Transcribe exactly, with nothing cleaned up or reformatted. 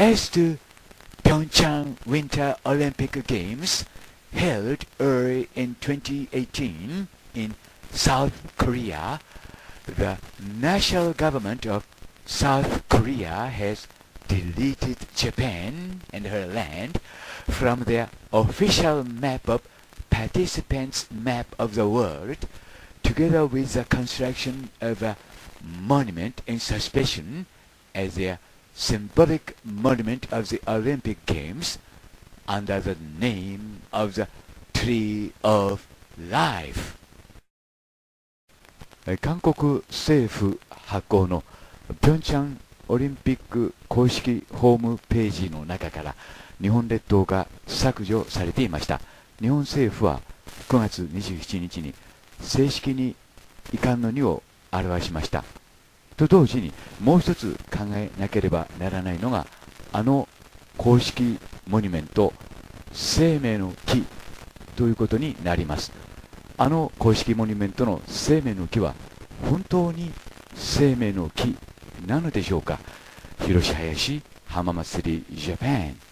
as the Pyeongchang Winter Olympic Games held early in twenty eighteen in South Korea, the national government of South Korea has deleted Japan and her land from their official map of participants' map of the world, together with the construction of a monument in suspicion as their symbolic monument of the Olympic Games under the name of the Tree of Life. 韓国政府発行の平昌オリンピック公式ホームページの中から日本列島が削除されていました。日本政府はくがつにじゅうしちにちに正式に遺憾の意を表しましたと同時に、もう一つ考えなければならないのが、あの公式モニュメント生命の木ということになります。あの公式モニュメントの生命の木は本当に生命の木なのでしょうか。広志林浜祭りジャパン。